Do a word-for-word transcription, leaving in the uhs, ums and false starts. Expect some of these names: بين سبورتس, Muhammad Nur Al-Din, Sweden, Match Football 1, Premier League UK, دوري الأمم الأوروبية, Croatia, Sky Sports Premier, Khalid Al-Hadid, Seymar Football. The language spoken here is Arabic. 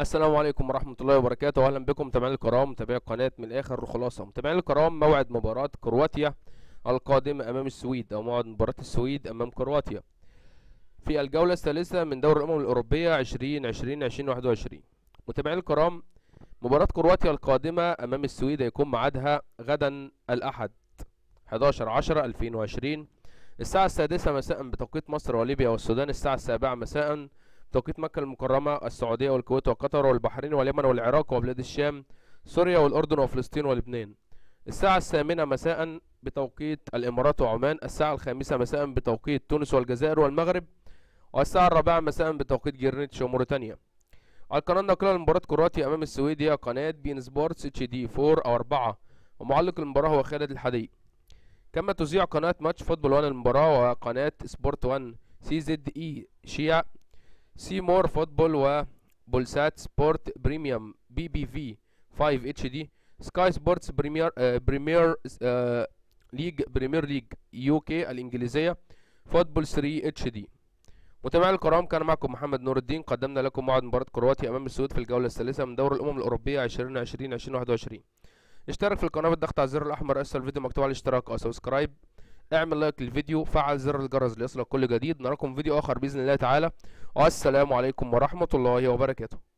السلام عليكم ورحمه الله وبركاته، اهلا بكم متابعين الكرام، متابعي قناه من الاخر. خلاصه متابعين الكرام، موعد مباراه كرواتيا القادمه امام السويد، او موعد مباراه السويد امام كرواتيا في الجوله الثالثه من دوري الامم الاوروبيه عشرين عشرين عشرين واحد وعشرين. متابعين الكرام، مباراه كرواتيا القادمه امام السويد هيكون ميعادها غدا الاحد حداشر عشرة ألفين وعشرين الساعه السادسة مساء بتوقيت مصر وليبيا والسودان، الساعه السابعة مساء توقيت مكة المكرمة، السعودية والكويت وقطر والبحرين واليمن والعراق وبلاد الشام، سوريا والأردن وفلسطين ولبنان. الساعة الثامنة مساء بتوقيت الإمارات وعمان، الساعة الخامسة مساء بتوقيت تونس والجزائر والمغرب، والساعة الرابعة مساء بتوقيت جرينتش وموريتانيا. القناة الناقلة لمباراة كرواتيا أمام السويد هي قناة بين سبورتس اتش دي فور أو أربعة، ومعلق المباراة هو خالد الحديد. كما تذيع قناة ماتش فوتبول واحد المباراة وقناة سبورت واحد سي زد إي شيع سيمور فوتبول وبولسات سبورت بريميوم بي بي في فايف إتش دي، سكاي سبورتس بريمير آه بريمير آه ليج بريمير ليج يو كي الانجليزيه فوتبول ثري إتش دي. متابعينا الكرام، كان معكم محمد نور الدين، قدمنا لكم موعد مباراه كرواتيا امام السويد في الجوله الثالثه من دوري الامم الاوروبيه عشرين عشرين عشرين واحد وعشرين. اشترك في القناه بالضغط على الزر الاحمر اسفل الفيديو مكتوب على الاشتراك او سبسكرايب، اعمل لايك للفيديو، فعل زر الجرس ليصلك كل جديد. نراكم فيديو اخر باذن الله تعالى، والسلام عليكم ورحمه الله وبركاته.